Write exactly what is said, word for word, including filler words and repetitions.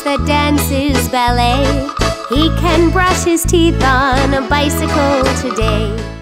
horse that dances ballet. He can brush his teeth on a bicycle today.